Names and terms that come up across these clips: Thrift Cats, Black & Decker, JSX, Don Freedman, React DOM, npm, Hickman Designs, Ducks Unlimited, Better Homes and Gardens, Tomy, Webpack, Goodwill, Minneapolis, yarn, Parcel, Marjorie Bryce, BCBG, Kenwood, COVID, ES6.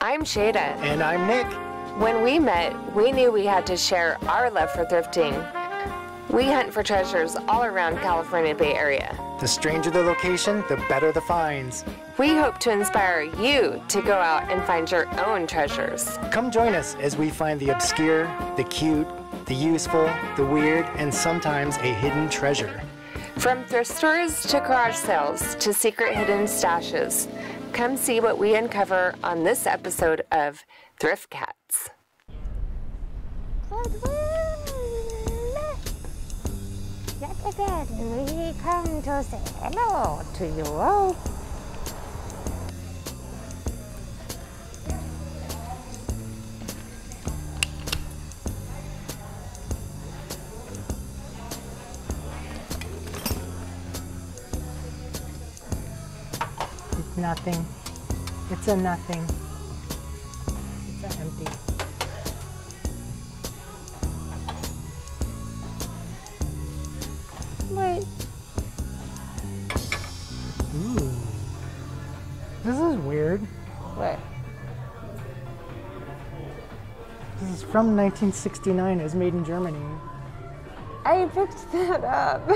I'm Shada. And I'm Nick. When we met, we knew we had to share our love for thrifting. We hunt for treasures all around California Bay Area. The stranger the location, the better the finds. We hope to inspire you to go out and find your own treasures. Come join us as we find the obscure, the cute, the useful, the weird, and sometimes a hidden treasure. From thrift stores to garage sales to secret hidden stashes, come see what we uncover on this episode of Thrift Cats. Yet again, we come to say hello to you all. It's nothing. It's a nothing. It's an empty. Wait. Ooh. This is weird. What? This is from 1969. It was made in Germany. I picked that up.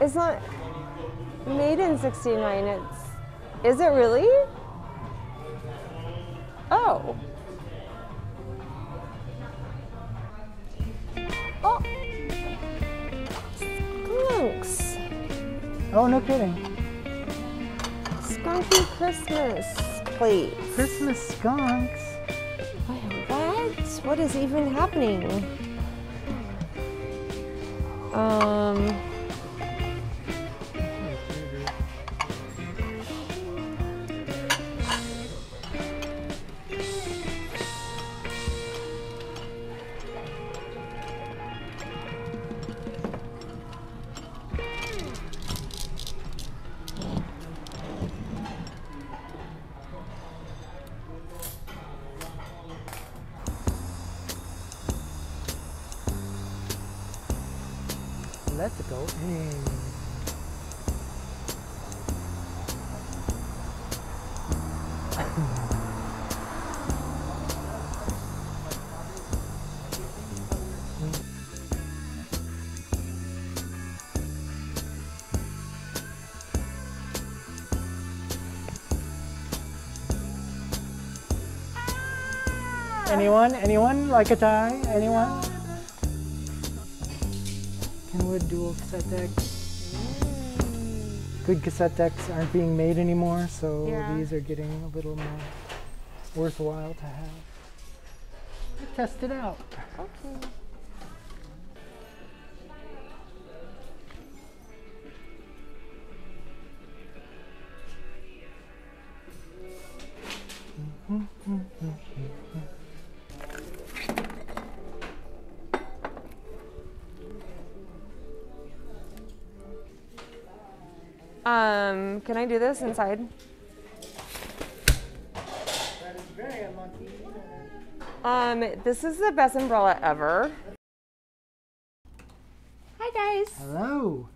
It's not made in 69. It's... Is it really? Oh. Oh. Skunks. Oh, no kidding. Skunky Christmas plates. Christmas skunks. Wait, what? What is even happening? Let's go in. Anyone? Anyone like a tie? Anyone? Kenwood dual cassette decks. Good cassette decks aren't being made anymore, so these are getting a little more worthwhile to have. Let's test it out. Okay. Can I do this inside? This is the best umbrella ever. Hi guys. Hello.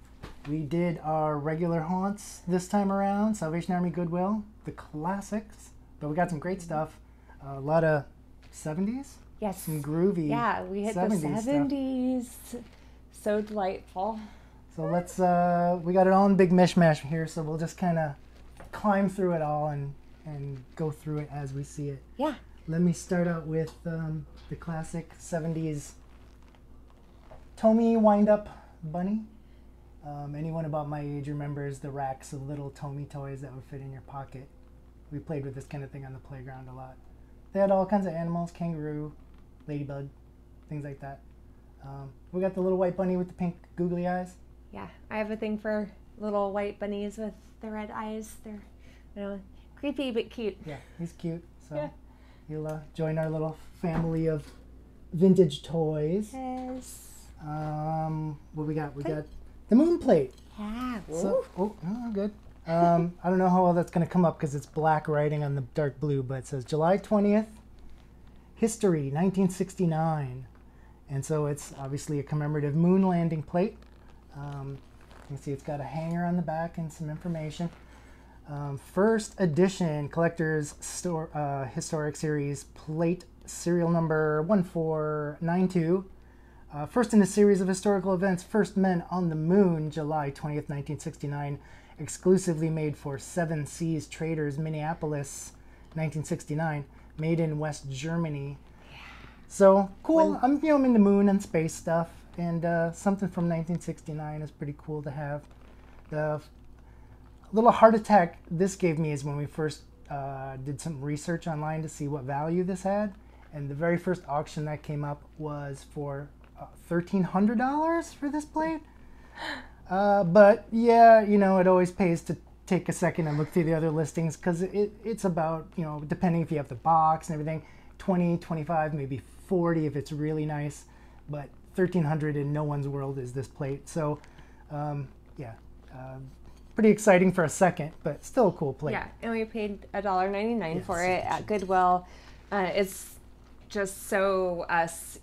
We did our regular haunts this time around, Salvation Army, Goodwill, the classics, but we got some great stuff. A lot of 70s? Yes. Some groovy. Yeah, we hit 70s the 70s. Stuff. So delightful. So let's, we got it all in big mishmash here, so we'll just kind of climb through it all and go through it as we see it. Yeah. Let me start out with the classic 70s Tomy wind-up bunny. Anyone about my age remembers the racks of little Tomy toys that would fit in your pocket. We played with this kind of thing on the playground a lot. They had all kinds of animals, kangaroo, ladybug, things like that. We got the little white bunny with the pink googly eyes. Yeah, I have a thing for little white bunnies with the red eyes. They're, you know, creepy but cute. Yeah, he's cute. So yeah. He'll join our little family of vintage toys. Yes. What we got? We got the moon plate. Yeah. So, oh, good. I don't know how well that's going to come up because it's black writing on the dark blue, but it says July 20th, history, 1969. And so it's obviously a commemorative moon landing plate. You can see it's got a hanger on the back and some information. First edition collector's store historic series plate serial number 1492. First in a series of historical events, First Men on the Moon, July 20th, 1969, exclusively made for Seven Seas Traders, Minneapolis, 1969, made in West Germany. Yeah. So cool. When, I'm filming the moon and space stuff, and something from 1969 is pretty cool to have. The little heart attack this gave me is when we first did some research online to see what value this had, and the very first auction that came up was for $1,300 for this plate. But yeah, you know, it always pays to take a second and look through the other listings, because it's about, you know, depending if you have the box and everything, 20, 25, maybe 40 if it's really nice, but 1,300 in no one's world is this plate. So yeah, pretty exciting for a second, but still a cool plate. Yeah, and we paid $1.99 for it at Goodwill. It's just so us.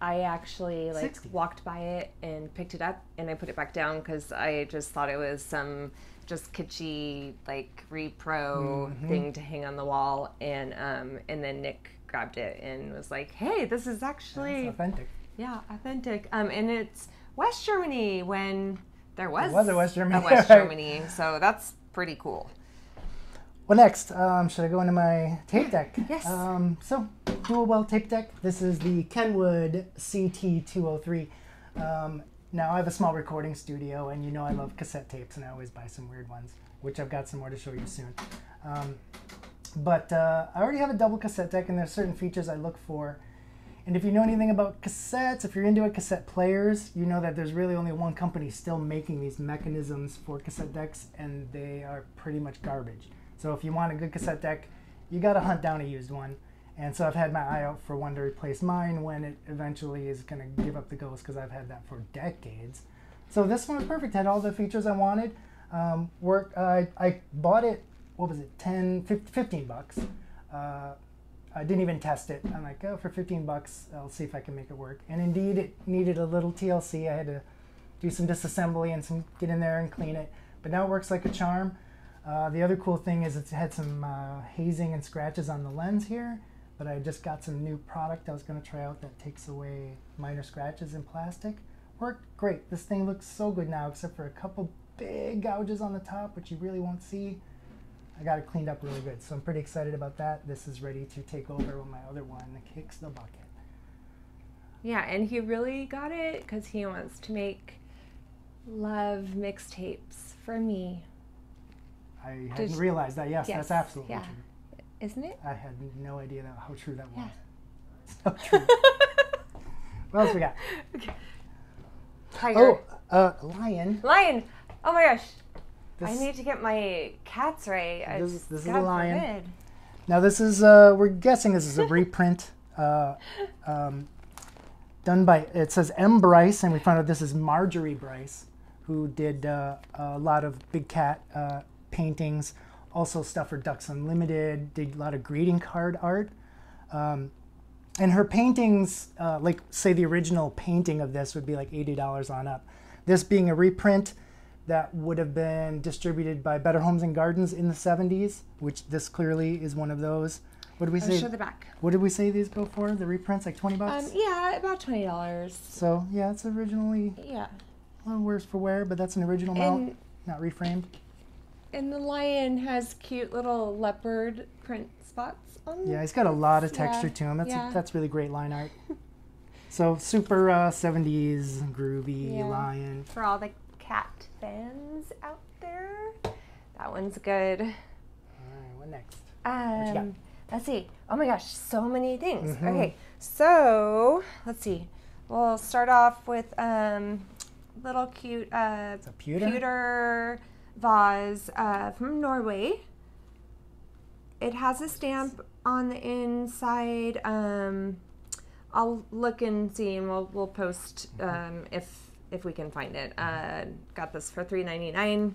I actually like walked by it and picked it up, and I put it back down because I just thought it was some just kitschy like repro thing to hang on the wall, and then Nick grabbed it and was like, "Hey, this is actually authentic." Yeah, authentic. And it's West Germany when there was a West Germany. So that's pretty cool. Well, next, should I go into my tape deck? Yes. So, Dual-Well tape deck. This is the Kenwood CT203. Now, I have a small recording studio, and you know I love cassette tapes, and I always buy some weird ones, which I've got some more to show you soon. But I already have a double cassette deck, and there's certain features I look for. And if you know anything about cassettes, if you're into it, cassette players, you know that there's really only one company still making these mechanisms for cassette decks, and they are pretty much garbage. So if you want a good cassette deck, you got to hunt down a used one. And so I've had my eye out for one to replace mine when it eventually is going to give up the ghost, because I've had that for decades. So this one was perfect. Had all the features I wanted. I bought it, what was it, 15 bucks. I didn't even test it. I'm like, oh, for 15 bucks, I'll see if I can make it work. And indeed, it needed a little TLC. I had to do some disassembly and some get in there and clean it. But now it works like a charm. The other cool thing is it's had some hazing and scratches on the lens here, but I just got some new product I was going to try out that takes away minor scratches in plastic. Worked great. This thing looks so good now, except for a couple big gouges on the top, which you really won't see. I got it cleaned up really good, so I'm pretty excited about that. This is ready to take over when my other one kicks the bucket. Yeah, and he really got it because he wants to make love mixtapes for me. I hadn't realized that. Yes, that's absolutely true. Isn't it? I had no idea how true that was. It's so true. What else we got? Okay. Tiger. Oh, lion. Lion. Oh my gosh. I need to get my cats right. This is a lion. Forbid. Now this is, we're guessing this is a reprint done by, it says M. Bryce, and we found out this is Marjorie Bryce, who did a lot of big cat paintings, also stuff for Ducks Unlimited, did a lot of greeting card art. And her paintings, like say the original painting of this would be like $80 on up. This being a reprint that would have been distributed by Better Homes and Gardens in the 70s, which this clearly is one of those. What did we say? Show the back. What did we say these go for? The reprints, like 20 bucks? Yeah, about $20. So yeah, it's originally a little worse for wear, but that's an original mount, not reframed. And the lion has cute little leopard print spots on him. Yeah, he's got a lot of texture to him. That's really great line art. So super 70s groovy lion. For all the cat fans out there, that one's good. All right, what next? What you got? Let's see. Oh my gosh, so many things. Okay, so let's see. We'll start off with little cute pewter vase from Norway. It has a stamp on the inside. I'll look and see, and we'll post if we can find it. Got this for $3.99.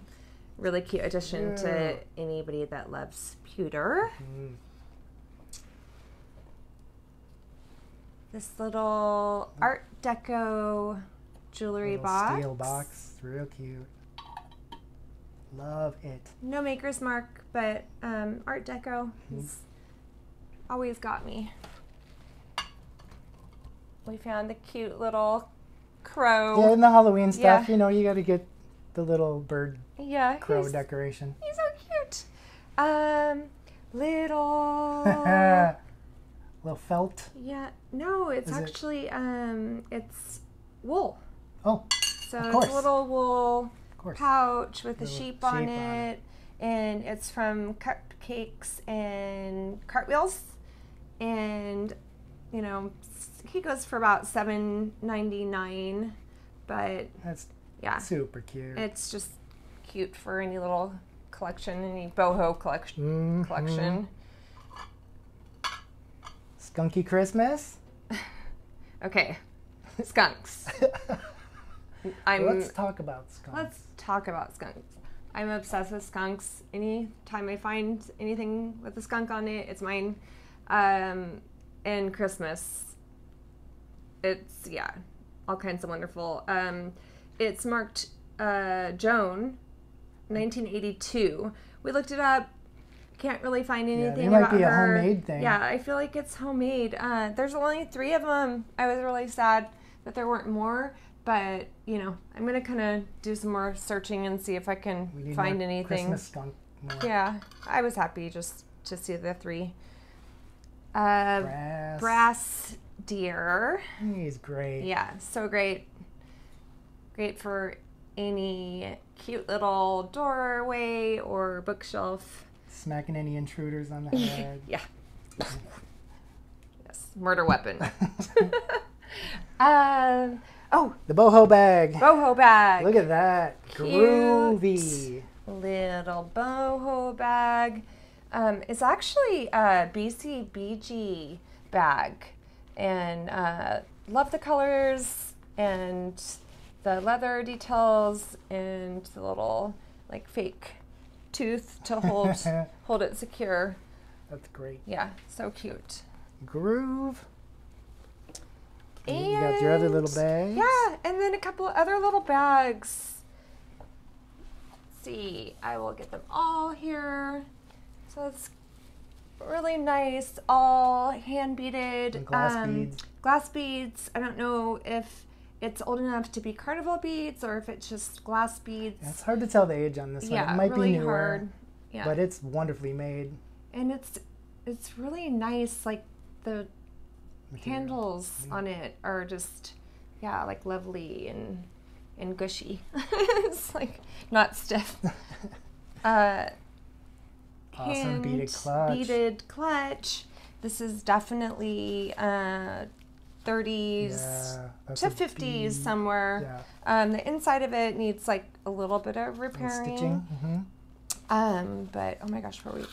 Really cute addition to anybody that loves pewter. This little Art Deco jewelry box. Steel box, real cute. Love it. No maker's mark, but Art Deco has always got me. We found the cute little crow. Yeah, and the Halloween stuff, you know, you got to get the little bird crow decoration. He's so cute. Little felt? Yeah. No, it's it's wool. Oh, so it's a little wool pouch with a sheep on it. And it's from cupcakes and cartwheels. And, you know, he goes for about $7.99, but that's super cute. It's just cute for any little collection, any boho collection. Skunky Christmas. Okay, skunks. Let's talk about skunks. Let's talk about skunks. I'm obsessed with skunks. Any time I find anything with a skunk on it, it's mine. And Christmas, it's all kinds of wonderful. It's marked Joan, 1982. We looked it up. Can't really find anything about her. It might be a homemade thing. Yeah, I feel like it's homemade. There's only 3 of them. I was really sad that there weren't more, but you know, I'm gonna kind of do some more searching and see if I can find anything. Christmas skunk. Yeah, I was happy just to see the 3. Brass deer. He's great. Yeah, so great. Great for any cute little doorway or bookshelf. Smacking any intruders on the head. Yes, murder weapon. Oh, the boho bag. Boho bag. Look at that. Cute. Groovy. Little boho bag. It's actually a BCBG bag, and love the colors and the leather details and the little like fake tooth to hold it secure. That's great. Yeah, so cute. Groove. And you got your other little bags. Yeah, and then a couple of other little bags. Let's see, I will get them all here. So it's really nice, all hand beaded. And glass beads. Glass beads. I don't know if it's old enough to be carnival beads or if it's just glass beads. Yeah, it's hard to tell the age on this one. It might be newer, but it's wonderfully made. And it's really nice. Like the handles on it are just like lovely and gushy. It's like not stiff. Awesome beaded clutch. This is definitely 30s to 50s somewhere. Yeah. The inside of it needs like a little bit of repairing. Stitching. But oh my gosh, what did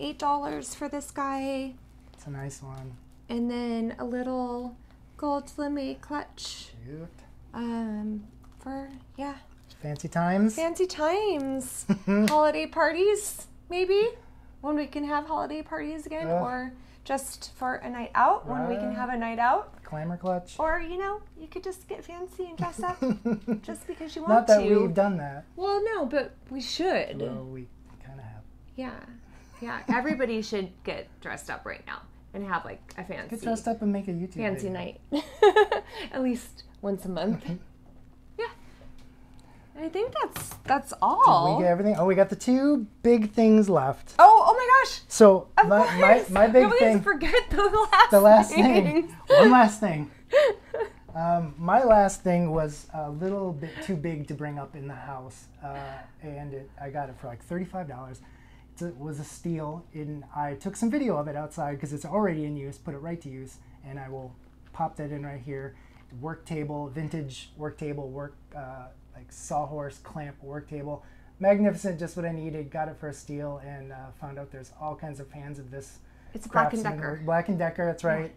we get? $8 for this guy. It's a nice one. And then a little gold lame clutch. Cute. For fancy times. Fancy times. Holiday parties. Maybe when we can have holiday parties again, or just for a night out when we can have a night out. Clamor clutch. Or, you know, you could just get fancy and dress up just because you want to. Not that we've done that. Well, no, but we should. Well, we kind of have. Yeah. Yeah. Everybody should get dressed up right now and have like a fancy. Get dressed up and make a YouTube fancy night. At least once a month. I think that's all. Did we get everything? Oh, we got the 2 big things left. Oh my gosh! So my big thing. Please forget the last thing. One last thing. My last thing was a little bit too big to bring up in the house, and I got it for like $35. It was a steal, and I took some video of it outside because it's already in use. Put it right to use, and I will pop that in right here. Work table, vintage work table, like sawhorse clamp work table. Magnificent, just what I needed. Got it for a steal, and found out there's all kinds of fans of this. It's Black and Decker. Black and Decker, that's right.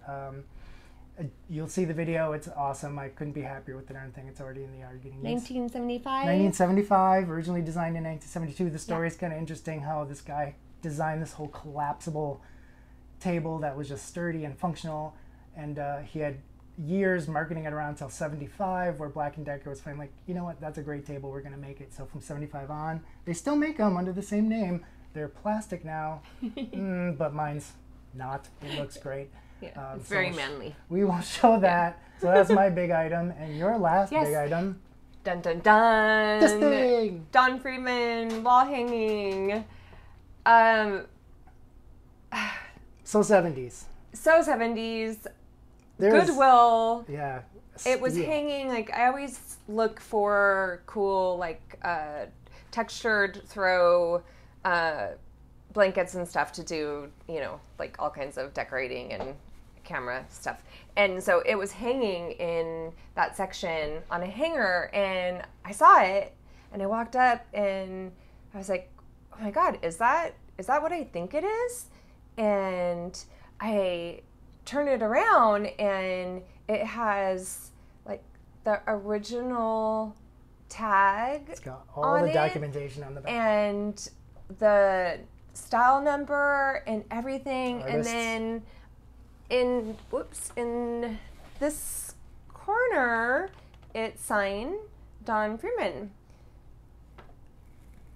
You'll see the video. It's awesome. I couldn't be happier with the darn thing. It's already in the yard getting used. 1975, originally designed in 1972. The story is kind of interesting how this guy designed this whole collapsible table that was just sturdy and functional, and he had years marketing it around until 75, where Black & Decker was finally like, you know what, that's a great table, we're going to make it. So from 75 on, they still make them under the same name. They're plastic now, but mine's not. It looks great. Yeah, it's very manly. We will show that. Yeah. So that's my big item. And your last big item. Dun, dun, dun. This thing. Don Freedman, wall hanging. So 70s. So 70s. There's, Goodwill. Yeah. It was hanging, like, I always look for cool, like, textured throw blankets and stuff to do, you know, like all kinds of decorating and camera stuff. And so it was hanging in that section on a hanger, and I saw it and I walked up and I was like, oh my God, is that what I think it is? And I turn it around and it has like the original tag. It's got all the documentation on the back. And the style number and everything. Artists. And then in, whoops, in this corner, it's signed Don Freedman.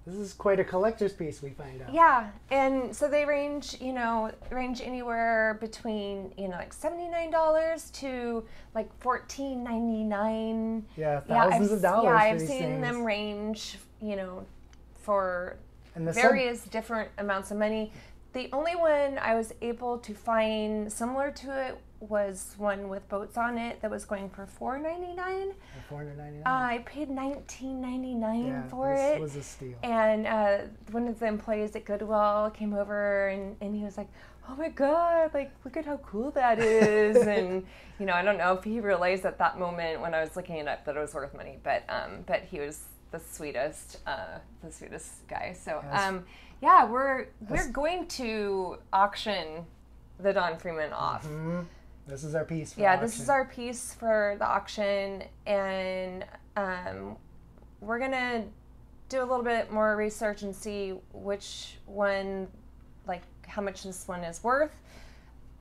This is quite a collector's piece, we find out. Yeah, and so they range, you know, anywhere between, you know, like $79 to like $14.99. Yeah, thousands of dollars. Yeah, I've seen them range, you know, for various different amounts of money. The only one I was able to find similar to it was one with boats on it that was going for $4.99. I paid $19.99 for it. It was a steal. And one of the employees at Goodwill came over and he was like, oh my God, like, look at how cool that is. And, you know, I don't know if he realized at that moment when I was looking it up that it was worth money, but he was the sweetest guy. So, yeah, we're going to auction the Don Freedman off. This is our piece for the auction. This is our piece for the auction, and we're gonna do a little bit more research and see which one, like how much this one is worth.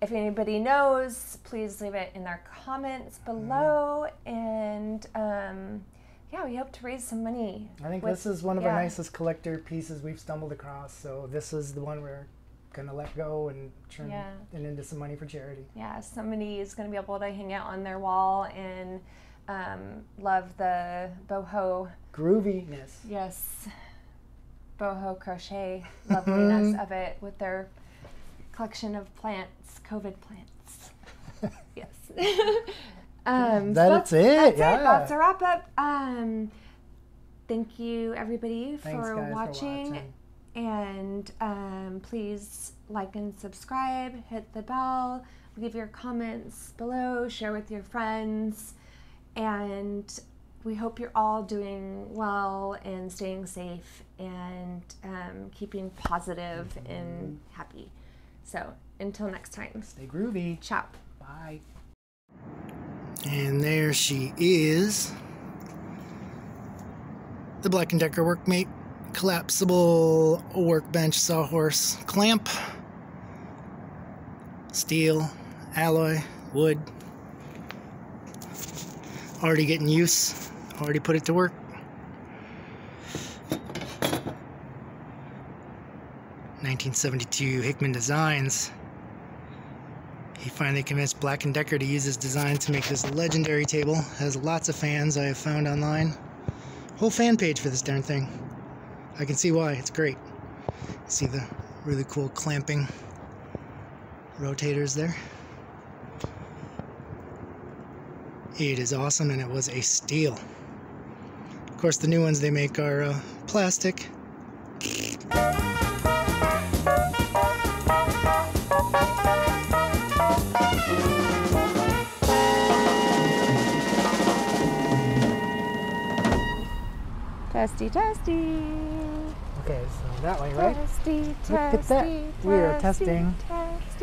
If anybody knows, please leave it in our comments below, and yeah, we hope to raise some money. I think this is one of our nicest collector pieces we've stumbled across, so this is the one we're going to let go and turn it into some money for charity. Yeah, somebody is going to be able to hang out on their wall and love the boho. Grooviness. Yes. Boho crochet loveliness of it with their collection of plants, COVID plants. Yes. That's it. That's it. That's a wrap up. Thank you everybody for watching. And please like and subscribe, hit the bell, leave your comments below, share with your friends, and we hope you're all doing well and staying safe and keeping positive and happy. So until next time. Stay groovy. Ciao. Bye. And there she is, the Black & Decker Workmate collapsible workbench sawhorse clamp, steel, alloy, wood, already getting use, already put it to work. '72 Hickman Designs. He finally convinced Black & Decker to use his design to make this legendary table. Has lots of fans I have found online. Whole fan page for this darn thing. I can see why, it's great. See the really cool clamping rotators there. It is awesome, and it was a steal. Of course, the new ones they make are plastic. Testy, testy. Okay, so that way, right? Testy, testy. Look at that. We are testing. Testy.